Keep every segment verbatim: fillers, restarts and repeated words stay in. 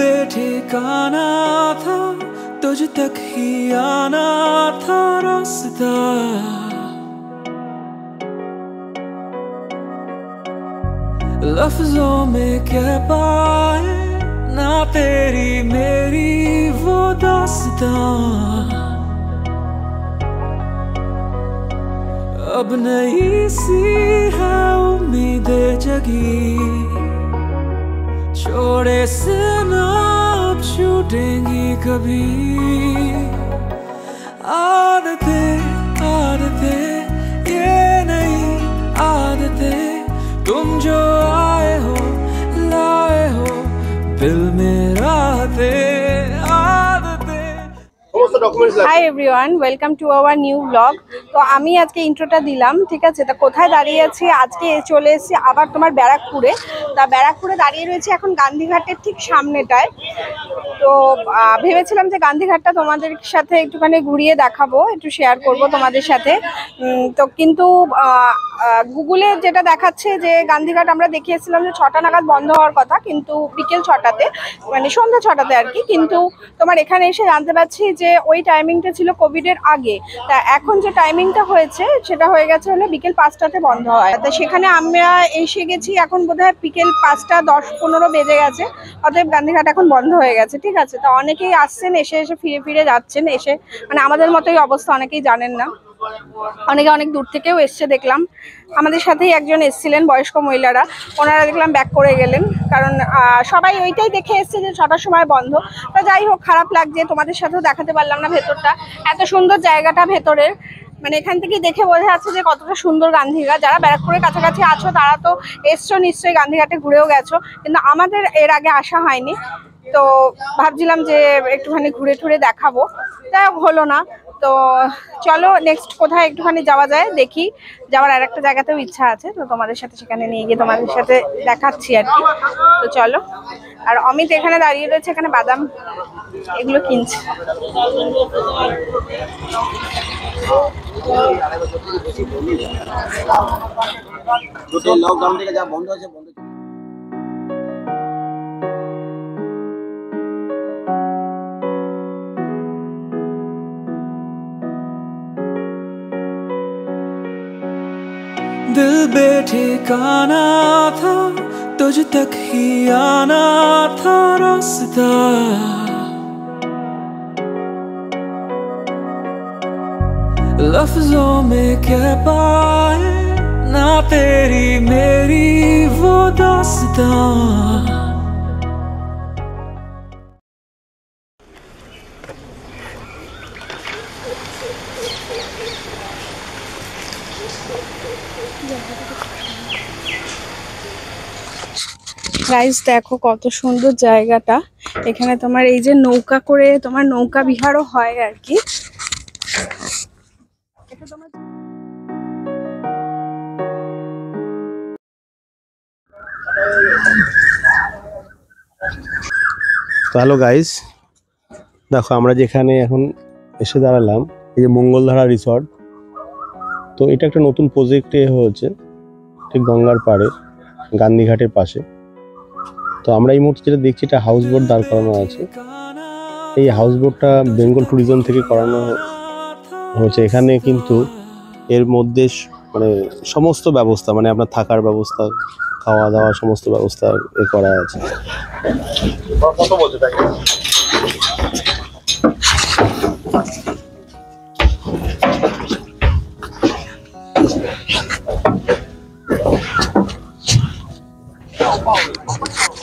बेठिकाना था, तुझ तक ही आना था रास्ता। लफ्जों में कह पाए ना तेरी मेरी वो दास्तां। अब नई सी है उम्मीदें जगी, छोड़े से ना अब छूटेंगी कभी। आदतें आदतें ये नहीं आदतें, तुम जो आए हो लाए हो दिल में राहतें। Hi everyone, welcome to our new blog. तो आमी आज के इंट्रोटा दिलाम, ठीक है। तो कोथाय दाड़िये आछि आजके चले एसेछि आबार तोमार बैराकपुरे। ता बैराकपुरे दाड़िये रयेछि एखन गांधीघाटेर ठीक सामनेटाय। तो भेबेछिलाम जे गांधीघाटटा तोमादेर साथे एकटुखानि घुरिये देखाबो, एकटु शेयार करबो तोमादेर साथे। तो किन्तु गुगले जेटा देखाच्छे जे गांधीघाट आमरा देखियेछिलाम जे छटा नागाद बंध होवार कथा, किन्तु बिकेल छटाते माने सन्ध्या छटाते आर कि। किन्तु तोमार एखाने एसे जानते पाच्छी जे ওই টাইমিংটা ছিল কোভিড এর আগে। তা এখন যে টাইমিংটা হয়েছে সেটা হয়ে গেছে হলো বিকেল পাঁচটাতে বন্ধ হয়। তো সেখানে আমরা এসে গেছি, এখন বোধহয় বিকেল পাঁচটা দশ পনেরো বেজে গেছে, অতএব গান্ধীঘাট এখন বন্ধ হয়ে গেছে, ঠিক আছে। তো অনেকেই আসছেন, এসে এসে ফিরে ফিরে যাচ্ছেন, এসে মানে আমাদের মতোই অবস্থা, অনেকেই জানেন না, অনেকে অনেক দূর থেকেও এসছে দেখলাম। আমাদের সাথেই একজন এসেছিলেন বয়স্ক মহিলারা, ওনারা দেখলাম ব্যাক করে গেলেন, কারণ সবাই ওইটাই দেখে এসছে যে ছটার সময় বন্ধ। তা যাই হোক, খারাপ লাগছে, তোমাদের সাথেও দেখাতে পারলাম না ভেতরটা, এত সুন্দর জায়গাটা ভেতরের। মানে এখান থেকে দেখে বোঝা যাচ্ছে যে কতটা সুন্দর গান্ধীঘাট। যারা ব্যারাকপুরের কাছাকাছি আছো তারা তো এসছো নিশ্চয়ই, গান্ধীঘাটে ঘুরেও গেছো, কিন্তু আমাদের এর আগে আসা হয়নি। তো ভাবছিলাম যে একটুখানি ঘুরে ঘুরে দেখাবো, তাই হলো না। তো চলো নেক্সট কোথায় একটুখানি যাওয়া যায় দেখি, যাওয়ার আর একটা জায়গাতেও ইচ্ছা আছে, তো তোমাদের সাথে সেখানে নিয়ে গিয়ে তোমাদের সাথে দেখাচ্ছি আর কি। তো চলো। আর অমিত এখানে দাঁড়িয়ে রয়েছে, এখানে বাদাম এগুলো কিনছে। লকডাউন থেকে যা বন্ধ হয়েছে বন্ধ दिल बेठिकाना था, तुझ तक ही आना था रास्ता। लफ्जों में कह पाए ना तेरी मेरी वो दास्तां। গাইস দেখো কত সুন্দর জায়গাটা, এখানে তোমার এই যে নৌকা করে তোমার নৌকা বিহারও হয় আর কি। হ্যালো গাইস, দেখো আমরা যেখানে এখন এসে দাঁড়ালাম এই যে মঙ্গলধারা রিসর্ট। তো এটা একটা নতুন প্রজেক্ট হয়েছে ঠিক গঙ্গার পাড়ে গান্ধীঘাটের পাশে। তো আমরা এই মুহূর্তে যেটা দেখছি এটা হাউস বোট দাঁড় করানো আছে। এই হাউস বোটটা বেঙ্গল ট্যুরিজম থেকে করানো হয়েছে। এখানে কিন্তু এর মধ্যে মানে সমস্ত ব্যবস্থা, মানে আপনার থাকার ব্যবস্থা, খাওয়া দাওয়া সমস্ত ব্যবস্থা এ করা আছে।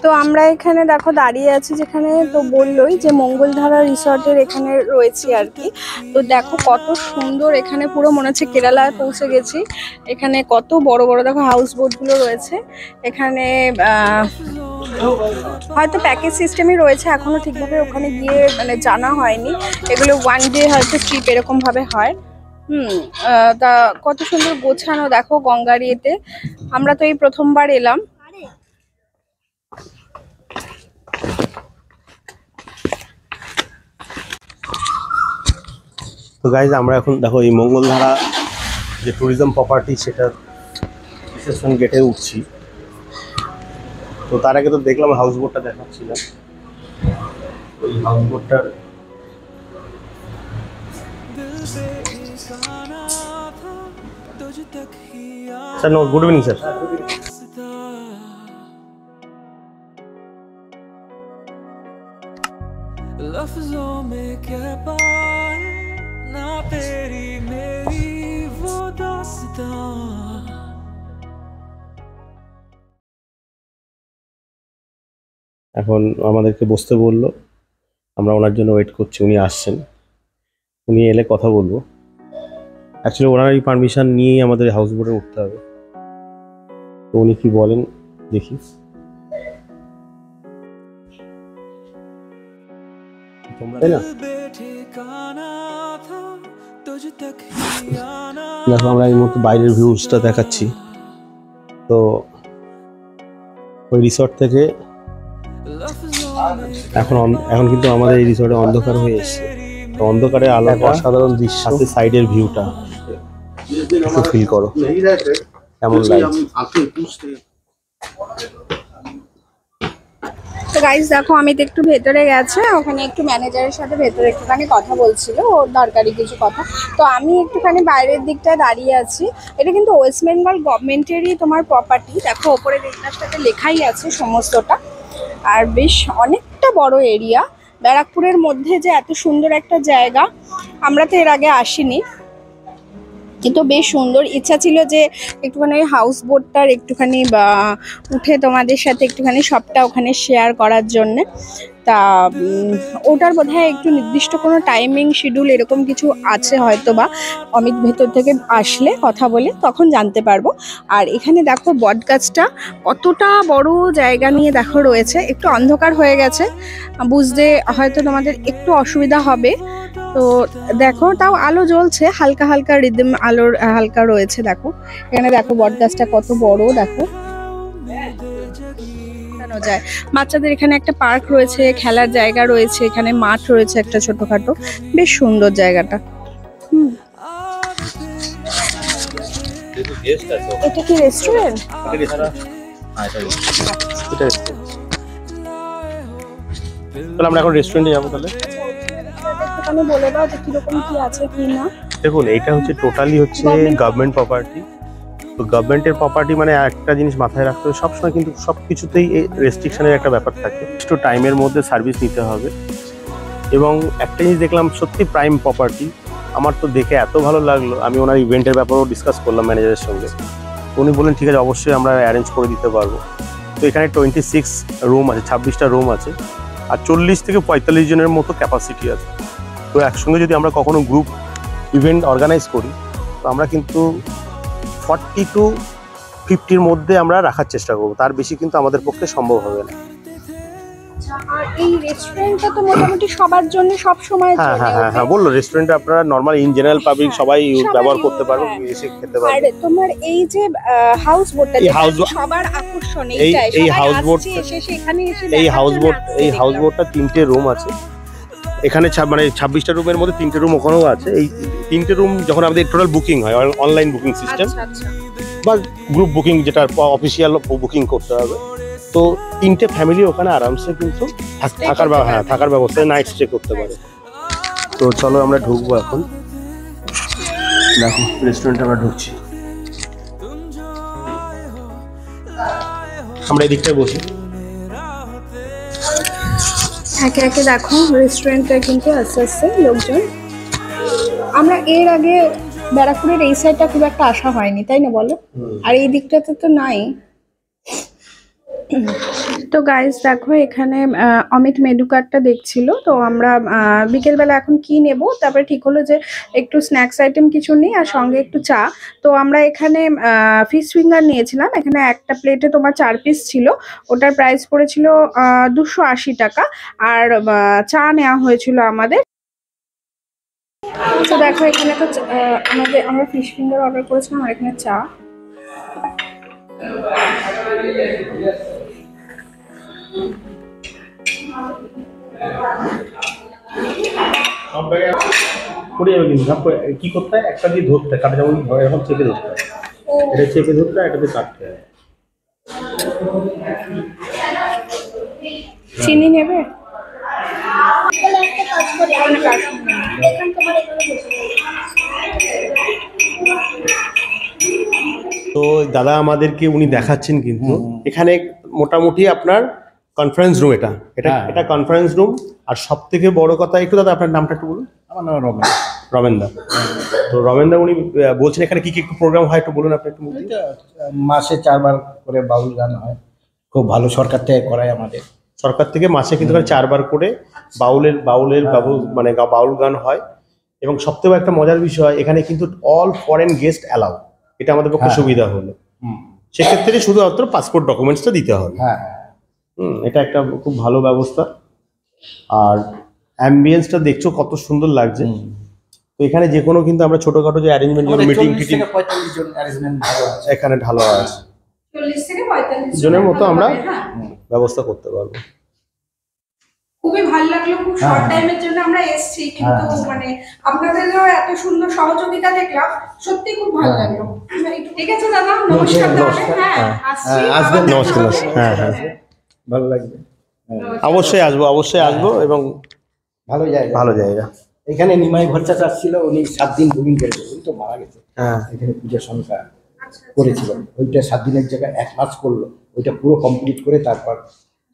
তো আমরা এখানে দেখো দাঁড়িয়ে আছি যেখানে, তো বললোই যে মঙ্গলধারা রিসর্টের এখানে রয়েছি আর কি। তো দেখো কত সুন্দর, এখানে পুরো মনে হচ্ছে কেরালায় পৌঁছে গেছি। এখানে কত বড় বড় দেখো হাউস বোটগুলো রয়েছে। এখানে হয়তো প্যাকেজ সিস্টেমই রয়েছে, এখনও ঠিকভাবে ওখানে গিয়ে মানে জানা হয়নি। এগুলো ওয়ান ডে হয়তো ট্রিপ এরকমভাবে হয়। হুম তা কত সুন্দর গোছানো দেখো গঙ্গার ইয়েতে। আমরা তো এই প্রথমবার এলাম। তো গাইজ আমরা এখন দেখো এই মঙ্গলধারা যে ট্যুরিজম প্রপার্টি সেটা রিসেপশন গেটে উঠছি। তো তার আগে তো দেখলাম হাউস বোটটা দেখাচ্ছিলাম। ওই হাউসবোটটার sir no good evening sir. लफ्जों में क्या पाए ना तेरी मेरी वो दास्तां। এখন আমাদেরকে বসতে বললো, আমরা ওনার জন্য ওয়েট করছি, উনি আসছেন, উনি এলে কথা বলবো। অ্যাকচুয়ালি ওনারই পারমিশন নিয়েই আমাদের হাউস বোটে উঠতে হবে, তো উনি কি বলেন দেখি। দেখো আমরা এই মুহূর্তে বাইরের ভিউজটা দেখাচ্ছি, তো ওই রিসর্ট থেকে এখন এখন কিন্তু আমাদের এই রিসর্টে অন্ধকার হয়ে এসছে, অন্ধকারে আলো অসাধারণ দৃশ্য, সাথে সাইডের ভিউটা ফিল করো এমন গাইস। দেখো আমি তো একটু ভেতরে গেছে, ওখানে একটু ম্যানেজারের সাথে ভেতরে একটুখানি কথা বলছিল, ওর দরকারি কিছু কথা, তো আমি একটুখানি বাইরের দিকটায় দাঁড়িয়ে আছি। এটা কিন্তু ওয়েস্ট বেঙ্গল গভর্নমেন্টেরই তোমার প্রপার্টি, দেখো ওপরে রেটটাতে লেখাই আছে সমস্তটা, আর বেশ অনেকটা বড় এরিয়া। ব্যারাকপুরের মধ্যে যে এত সুন্দর একটা জায়গা আমরা তো এর আগে আসিনি, কিন্তু বেশ সুন্দর। ইচ্ছা ছিল যে একটুখানি হাউস বোটটার একটুখানি উঠে তোমাদের সাথে একটুখানি সবটা ওখানে শেয়ার করার জন্যে, তা ওটার বোধহয় একটু নির্দিষ্ট কোনো টাইমিং শিডিউল এরকম কিছু আছে হয়তো, বা অমিত ভেতর থেকে আসলে কথা বলে তখন জানতে পারবো। আর এখানে দেখো বট গাছটা কতটা বড় জায়গা নিয়ে দেখো রয়েছে, একটু অন্ধকার হয়ে গেছে, বুঝতে হয়তো তোমাদের একটু অসুবিধা হবে, তো দেখো তাও আলো জ্বলছে, হালকা হালকা রিদম আলোর হালকা রয়েছে। দেখো এখানে দেখো বট গাছটা কত বড়, দেখো যায় বাচ্চাদের এখানে একটা পার্ক রয়েছে, খেলার জায়গা রয়েছে, এখানে মাঠ রয়েছে একটা ছোটখাটো, বেশ সুন্দর জায়গাটা। হুম এটা কি রেস্টুরেন্ট? তাহলে আমরা এখন রেস্টুরেন্টে যাব, তাহলে একটুখানি বলে দাও যে কি রকম কি আছে কি না। দেখুন এটা হচ্ছে টোটালি হচ্ছে গভর্নমেন্ট প্রপার্টি, তো গভর্নমেন্টের প্রপার্টি মানে একটা জিনিস মাথায় রাখতে হবে সবসময়, কিন্তু সব কিছুতেই এই রেস্ট্রিকশনের একটা ব্যাপার থাকে, একটু টাইমের মধ্যে সার্ভিস নিতে হবে। এবং একটা জিনিস দেখলাম সত্যি প্রাইম প্রপার্টি, আমার তো দেখে এত ভালো লাগলো, আমি ওনার ইভেন্টের ব্যাপারেও ডিসকাস করলাম ম্যানেজারের সঙ্গে, উনি বললেন ঠিক আছে অবশ্যই আমরা অ্যারেঞ্জ করে দিতে পারবো। তো এখানে টোয়েন্টি সিক্স রুম আছে, ছাব্বিশটা রুম আছে, আর চল্লিশ থেকে পঁয়তাল্লিশ জনের মতো ক্যাপাসিটি আছে। তো একসঙ্গে যদি আমরা কখনো গ্রুপ ইভেন্ট অর্গানাইজ করি তো আমরা কিন্তু ফর্টি টু ফিফটির মধ্যে আমরা রাখার চেষ্টা করবো, তার বেশি কিন্তু আমাদের পক্ষে সম্ভব হবে না। এই রেস্টুরেন্টটা তো মোটামুটি সবার জন্য সব সময়, হ্যাঁ হ্যাঁ হ্যাঁ বললো রেস্টুরেন্ট আপনারা নরমাল ইন জেনারেল পাবলিক সবাই ব্যবহার করতে পারবেন, এসে খেতে পারবেন। আর তোমার এই যে হাউস বোটটা সবার আকর্ষণ, এইটাই এই হাউস বোট, সেখানে এসে এই হাউস বোট এই হাউস বোটটা তিনটে রুম আছে এখানে, মানে ছাব্বিশটা রুমের মধ্যে তিনটে রুম ওখানেও আছে। এই তিনটে রুম যখন আমাদের টোটাল বুকিং হয় অনলাইন বুকিং সিস্টেম বা গ্রুপ বুকিং যেটা অফিসিয়াল বুকিং করতে হবে, তো তিনটে ফ্যামিলি ওখানে আরামসে কিন্তু থাকার হ্যাঁ থাকার ব্যবস্থায় নাইট স্টে করতে পারে। তো চলো আমরা ঢুকবো এখন, দেখো রেস্টুরেন্টে আমরা ঢুকছি, আমরা এদিকটায় বসি। একে একে দেখো রেস্টুরেন্টটা কিন্তু আস্তে আস্তে লোকজন, আমরা এর আগে ব্যারাকপুরের এই সাইডটা খুব একটা আসা হয়নি তাই না বলো, আর এই দিকটাতে তো নাই। তো গাইস দেখো এখানে অমিত মেনু কার্ডটা দেখছিল, তো আমরা বিকেলবেলা এখন কি নেব, তারপরে ঠিক হলো যে একটু স্ন্যাক্স আইটেম কিছু নিই আর সঙ্গে একটু চা। তো আমরা এখানে ফিশ ফিঙ্গার নিয়েছিলাম, এখানে একটা প্লেটে তোমার চার পিস ছিল, ওটার প্রাইস পড়েছিল দুশো আশি টাকা আর চা নেওয়া হয়েছিল আমাদের। তো দেখো এখানে তো আমাদের আমরা ফিশ ফিঙ্গার অর্ডার করেছিলাম আর এখানে চা। কি করতে হয় একটা দিয়ে ধরতে হয়, যেমন এরকম চেপে ধরতে হয়, এটা চেপে ধরতে হয়, এটা দিয়ে কাটতে হয়। চিনি নেবে? কাজ করে এখানে কাজ এখানে তোমার এখানে বসে তো দাদা আমাদেরকে উনি দেখাচ্ছেন কিন্তু এখানে মোটামুটি আপনার কনফারেন্স রুম এটা এটা এটা কনফারেন্স রুম আর সবথেকে বড় কথা একটু দাদা আপনার নামটা একটু বলুন আমার নাম রমেন রমেনদা তো রমেনদা উনি বলছেন এখানে কি কি প্রোগ্রাম হয় একটু বলুন আপনি একটু মাসে চারবার করে বাউল গান হয় খুব ভালো সরকার থেকে করায় আমাদের সরকার থেকে মাসে কিন্তু চারবার করে বাউলের বাউলের মানে বাউল গান হয় এবং সবথেকে একটা মজার বিষয় এখানে কিন্তু অল ফরেন গেস্ট অ্যালাউ এটা আমাদের পক্ষে সুবিধা হলো সেক্ষেত্রে শুধুমাত্র পাসপোর্ট ডকুমেন্টসটা দিতে হবে হ্যাঁ হুম এটা একটা খুব ভালো ব্যবস্থা আর অ্যাম্বিয়েন্সটা দেখছো কত সুন্দর লাগছে তো এখানে যে কোনো কিন্তু আমরা ছোটখাটো যে অ্যারেঞ্জমেন্ট গুলো মিটিং টিটিং পঁয়তাল্লিশ জন অ্যারেঞ্জমেন্ট ভালো আছে এখানে ভালো আছে চল্লিশ থেকে পঁয়তাল্লিশ জনের মতো আমরা ব্যবস্থা করতে পারবো খুবই ভালো লাগলো খুব শর্ট টাইমের জন্য আমরা এসেছি কিন্তু মানে আপনাদেরও এত সুন্দর সহযোগিতা দেখলাম সত্যি খুব ভালো লাগলো ঠিক আছে দাদা নমস্কার হ্যাঁ আসছি আসবেন নমস্কার হ্যাঁ হ্যাঁ ভালো লাগবে অবশ্যই আসবো অবশ্যই আসবো এবং ভালো জায়গা ভালো জায়গা এখানে নিমাই ভট্টাচার্য ছিল উনি সাত দিন বুকিং করেছিলেন তো মারা গেছে হ্যাঁ এখানে পূজা সংখ্যা করেছিলেন ওইটা সাত দিনের জায়গায় এক মাস করলো ওইটা পুরো কমপ্লিট করে তারপর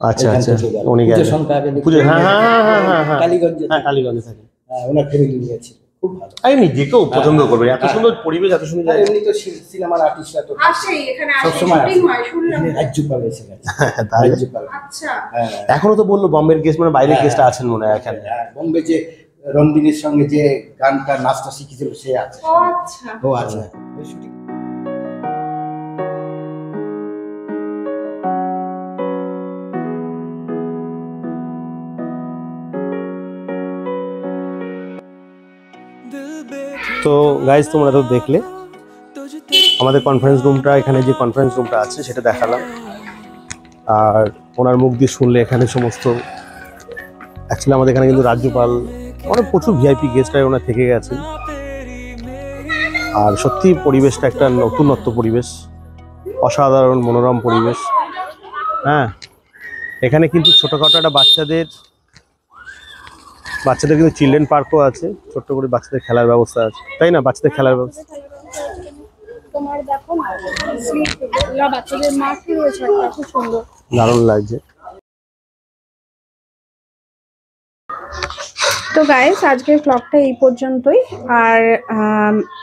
আচ্ছা আচ্ছা উনি পূজা সংখ্যা আগে পূজা হ্যাঁ হ্যাঁ হ্যাঁ হ্যাঁ কালীগঞ্জে হ্যাঁ কালীগঞ্জে থাকে হ্যাঁ ওনার ফ্যামিলি নিয়ে ছিল খুব ভালো আমি নিজে তো পছন্দ করব এত সুন্দর পরিবেশ এত সুন্দর জায়গা এমনি তো সিনেমার আর্টিস্টরা তো আসেই এখানে আসে মিটিং হয় শুনলাম রাজ্যপাল এসে গেছে তাই রাজ্যপাল আচ্ছা এখনো তো বললো বোম্বের গেস্ট মানে বাইরের গেস্ট আছেন মনে হয় এখানে বোম্বে যে রণবীরের সঙ্গে যে গানটা নাচটা শিখেছিল সে আছে আচ্ছা ও আছে তো গাইজ তোমরা তো দেখলে আমাদের কনফারেন্স রুমটা এখানে যে কনফারেন্স রুমটা আছে সেটা দেখালাম আর ওনার মুখ দিয়ে শুনলে এখানে সমস্ত অ্যাকচুয়ালি আমাদের এখানে কিন্তু রাজ্যপাল অনেক প্রচুর ভিআইপি গেস্টরা ওনার থেকে গেছেন আর সত্যি পরিবেশটা একটা নতুনত্ব পরিবেশ অসাধারণ মনোরম পরিবেশ হ্যাঁ এখানে কিন্তু ছোটোখাটো একটা বাচ্চাদের বাচ্চাদের কিন্তু চিলড্রেন পার্কও আছে ছোট্ট করে বাচ্চাদের খেলার ব্যবস্থা আছে তাই না বাচ্চাদের খেলার ব্যবস্থা দারুণ লাগছে তো গাইস আজকের ব্লগটা এই পর্যন্তই আর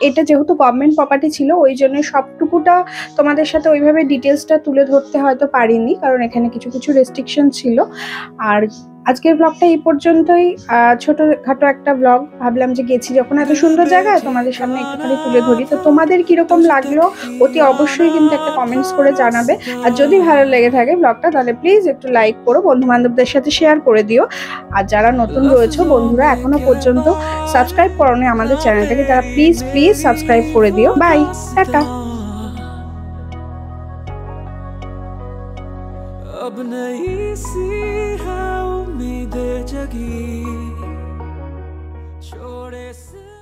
এটা যেহেতু গভর্নমেন্ট প্রপার্টি ছিল ওই জন্য সবটুকুটা তোমাদের সাথে ওইভাবে ডিটেলসটা তুলে ধরতে হয়তো পারিনি কারণ এখানে কিছু কিছু রেস্ট্রিকশন ছিল আর আজকের ব্লগটা এই পর্যন্তই ছোটোখাটো একটা ব্লগ ভাবলাম যে গেছি যখন এত সুন্দর জায়গা তোমাদের সামনে একটুখানি তুলে ধরি তো তোমাদের কীরকম লাগলো অতি অবশ্যই কিন্তু একটা কমেন্টস করে জানাবে আর যদি ভালো লেগে থাকে ব্লগটা তাহলে প্লিজ একটু লাইক করো বন্ধুবান্ধবদের সাথে শেয়ার করে দিও আর যারা নতুন রয়েছে বন্ধুরা এখনও পর্যন্ত সাবস্ক্রাইব করোনি আমাদের চ্যানেলটাকে তারা প্লিজ প্লিজ সাবস্ক্রাইব করে দিও বাই টাটা जगी छोड़े से